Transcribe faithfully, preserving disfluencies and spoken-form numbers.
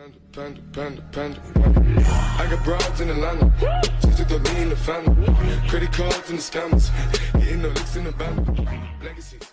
Panda, panda, panda, panda. I got broads in Atlanta, just to throw me in the family. Credit cards and the scammers, getting no licks in the band. Legacies.